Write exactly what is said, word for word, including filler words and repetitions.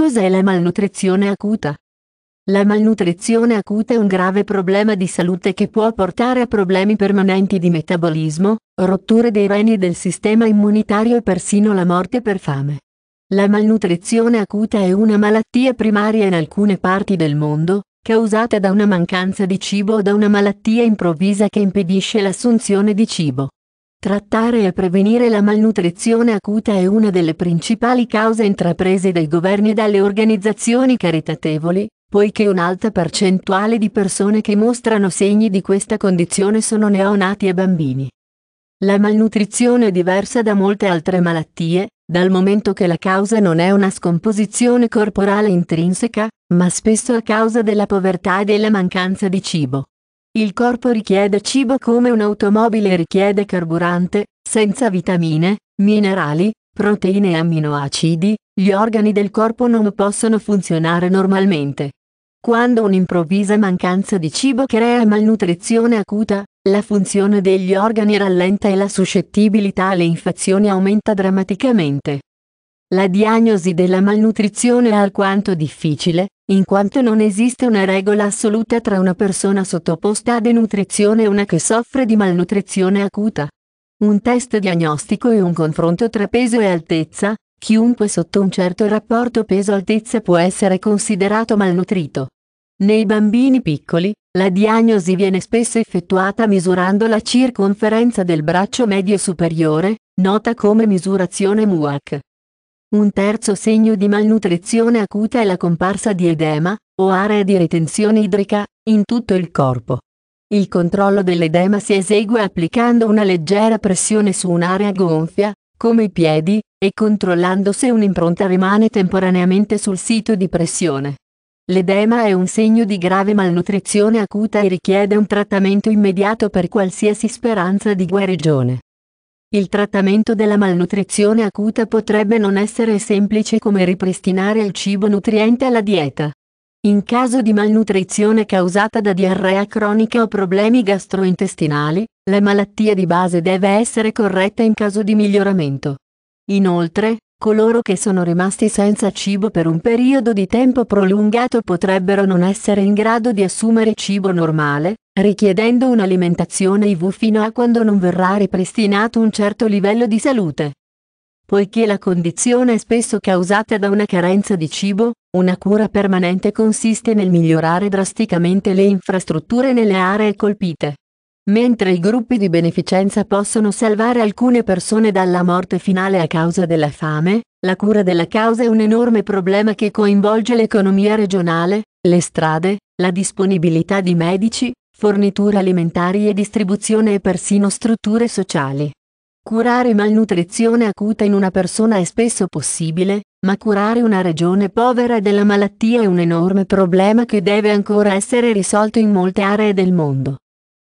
Cos'è la malnutrizione acuta? La malnutrizione acuta è un grave problema di salute che può portare a problemi permanenti di metabolismo, rotture dei reni e del sistema immunitario e persino la morte per fame. La malnutrizione acuta è una malattia primaria in alcune parti del mondo, causata da una mancanza di cibo o da una malattia improvvisa che impedisce l'assunzione di cibo. Trattare e prevenire la malnutrizione acuta è una delle principali cause intraprese dai governi e dalle organizzazioni caritatevoli, poiché un'alta percentuale di persone che mostrano segni di questa condizione sono neonati e bambini. La malnutrizione è diversa da molte altre malattie, dal momento che la causa non è una scomposizione corporale intrinseca, ma spesso a causa della povertà e della mancanza di cibo. Il corpo richiede cibo come un'automobile richiede carburante, senza vitamine, minerali, proteine e amminoacidi, gli organi del corpo non possono funzionare normalmente. Quando un'improvvisa mancanza di cibo crea malnutrizione acuta, la funzione degli organi rallenta e la suscettibilità alle infezioni aumenta drammaticamente. La diagnosi della malnutrizione è alquanto difficile, in quanto non esiste una regola assoluta tra una persona sottoposta a denutrizione e una che soffre di malnutrizione acuta. Un test diagnostico e un confronto tra peso e altezza, chiunque sotto un certo rapporto peso-altezza può essere considerato malnutrito. Nei bambini piccoli, la diagnosi viene spesso effettuata misurando la circonferenza del braccio medio superiore, nota come misurazione M U A C. Un terzo segno di malnutrizione acuta è la comparsa di edema, o area di ritenzione idrica, in tutto il corpo. Il controllo dell'edema si esegue applicando una leggera pressione su un'area gonfia, come i piedi, e controllando se un'impronta rimane temporaneamente sul sito di pressione. L'edema è un segno di grave malnutrizione acuta e richiede un trattamento immediato per qualsiasi speranza di guarigione. Il trattamento della malnutrizione acuta potrebbe non essere semplice come ripristinare il cibo nutriente alla dieta. In caso di malnutrizione causata da diarrea cronica o problemi gastrointestinali, la malattia di base deve essere corretta in caso di miglioramento. Inoltre, coloro che sono rimasti senza cibo per un periodo di tempo prolungato potrebbero non essere in grado di assumere cibo normale, richiedendo un'alimentazione I V fino a quando non verrà ripristinato un certo livello di salute. Poiché la condizione è spesso causata da una carenza di cibo, una cura permanente consiste nel migliorare drasticamente le infrastrutture nelle aree colpite. Mentre i gruppi di beneficenza possono salvare alcune persone dalla morte finale a causa della fame, la cura della causa è un enorme problema che coinvolge l'economia regionale, le strade, la disponibilità di medici, forniture alimentari e distribuzione e persino strutture sociali. Curare malnutrizione acuta in una persona è spesso possibile, ma curare una regione povera della malattia è un enorme problema che deve ancora essere risolto in molte aree del mondo.